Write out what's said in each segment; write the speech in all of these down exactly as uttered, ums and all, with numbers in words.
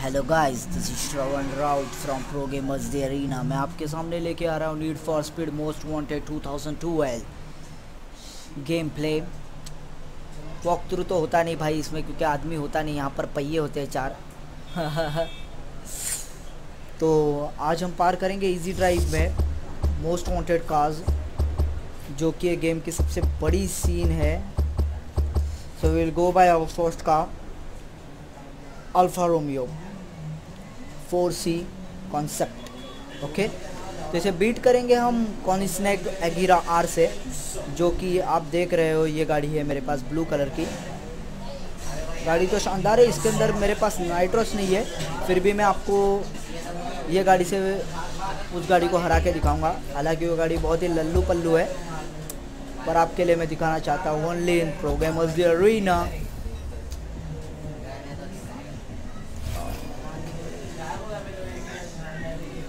Hello guys, this is Shravan route from pro gamers the arena. मैं आपके सामने लेके आ रहा हूँ need for speed most wanted two thousand twelve game play. Walkthrough तो होता नहीं भाई इसमें, क्योंकि आदमी होता नहीं, यहाँ पर पहिए होते हैं चार। तो आज हम पार करेंगे इजी ड्राइव में मोस्ट वांटेड कार्स, जो कि गेम की सबसे बड़ी सीन है। So we will go by our first car, Alfa Romeo four C concept. Okay, तो इसे बीट करेंगे हम कोनिग्सेग एगेरा आर से, जो कि आप देख रहे हो ये गाड़ी है मेरे पास, ब्लू कलर की गाड़ी तो शानदार है। इसके अंदर मेरे पास नाइट्रोस नहीं है, फिर भी मैं आपको ये गाड़ी से उस गाड़ी को हरा के दिखाऊंगा। हालांकि वो गाड़ी बहुत ही लल्लू पल्लू है, पर आपके लिए मैं दिखाना चाहता हूँ only in pro gamers the arena.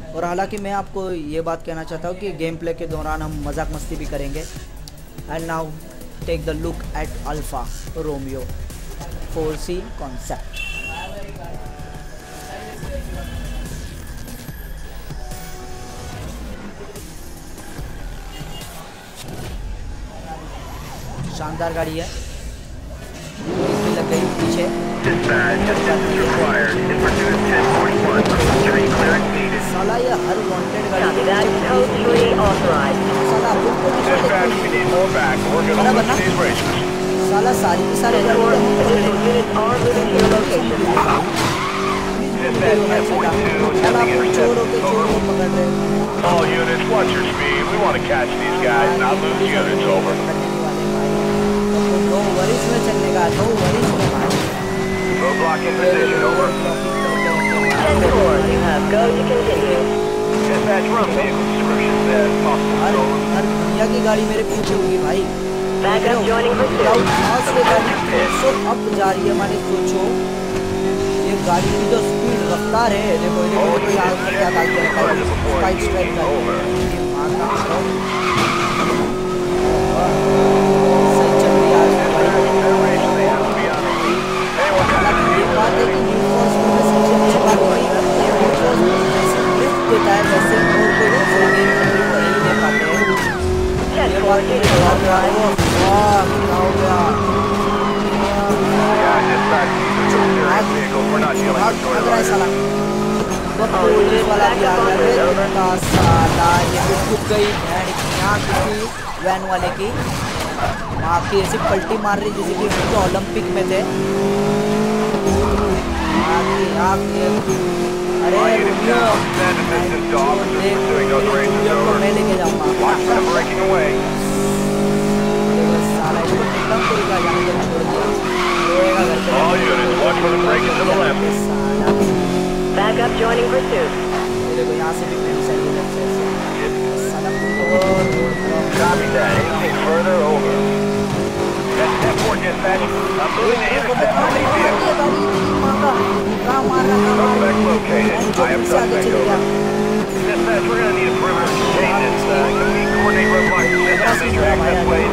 और हालांकि मैं आपको ये बात कहना चाहता हूँ कि गेम प्ले के दौरान हम मजाक मस्ती भी करेंगे। And now take the look at Alfa Romeo four C concept. शानदार गाड़ी है, इसमें लग गई पीछे। साला ये हर वांटेड गाड़ी है। साला बिल्कुल नहीं, साला सारी की सारी चलने का दो worries. You have go to continue. Dispatch room vehicle description says possible. हर दुनिया की गाड़ी मेरे पीछे होगी भाई। Back up joining the crowd. आज से गाड़ी सो अब जा रही है हमारी, सोचो। ये गाड़ी की जो स्पीड रफ्तार है, देखो ये कोई आग में क्या बात कर रहा है। Spike strike का ये मारना है। सही चल रही है आज हमारी। ये बात है कि Need for Speed में सबसे अच्छी बात टाइम ऐसे और कोई दूसरा गेम नहीं दे पाते हैं। ये बात की बात है, वाह क्या हो गया। अगर ऐसा लगा तो पुलिस वाला भी आ गया था, साला ये खुद गई भैंड यहाँ किसी वैन वाले की माँ की ऐसी पलटी मार रही जैसे कि वो ओलंपिक में थे। अरे मैं लेके जाऊँगा साला ये एकदम कोई का जाने का छोड़ दिया। यहाँ से भी I am done, thank you. Dispatch, we're going to need a perimeter contained and uh, can we coordinate road blocks to send down the track that way?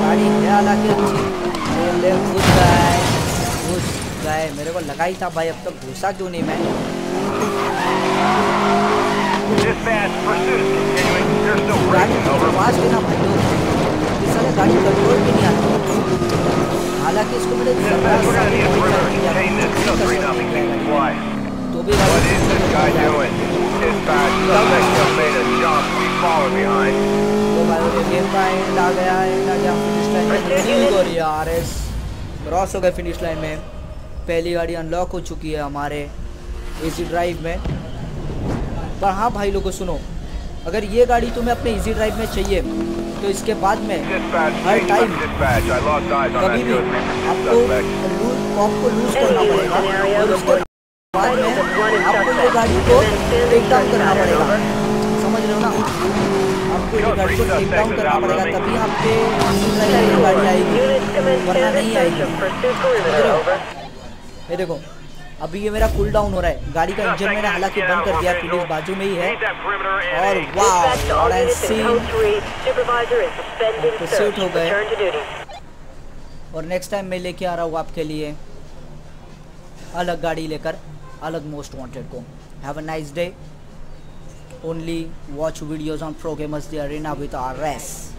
गाड़ी क्या लगे ले घुस गए घुस गए मेरे को लगा ही था भाई, अब तक घुसा क्यों नहीं मैं। Dispatch, pursuit is continuing. There's no breaking over. आवाज़ देना भाई, गाड़ी कंट्रोल भी नहीं आती। हालांकि इसको मैंने तो भी गेम का एंड आ गया है, क्रॉस हो गए फिनिश लाइन में। पहली गाड़ी अनलॉक हो चुकी है हमारे इजी ड्राइव में। पर हाँ भाई लोगों सुनो, अगर ये गाड़ी तुम्हें अपने इजी ड्राइव में चाहिए तो इसके बाद में हर टाइम कभी भी आपको लूज कॉप को लूज करना पड़ेगा और उसके बाद में आपको ये गाड़ी को टेक डाउन करना पड़ेगा। समझ रहे हो ना, आपको ये गाड़ी को टेक डाउन करना पड़ेगा तभी आपके गाड़ी आएगी, वरना नहीं आएगी। ये देखो अभी ये मेरा कूल डाउन हो रहा है गाड़ी का, इंजन मैंने हालांकि बंद कर दिया, पुलिस बाजू में ही है। और वाह, सीट हो गए। और नेक्स्ट टाइम मैं लेके आ रहा हूँ आपके लिए अलग गाड़ी लेकर, अलग मोस्ट वांटेड को। Have a nice day. Only watch videos on pro gamers the arena with R S.